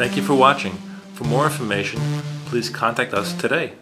Thank you for watching. For more information, please contact us today.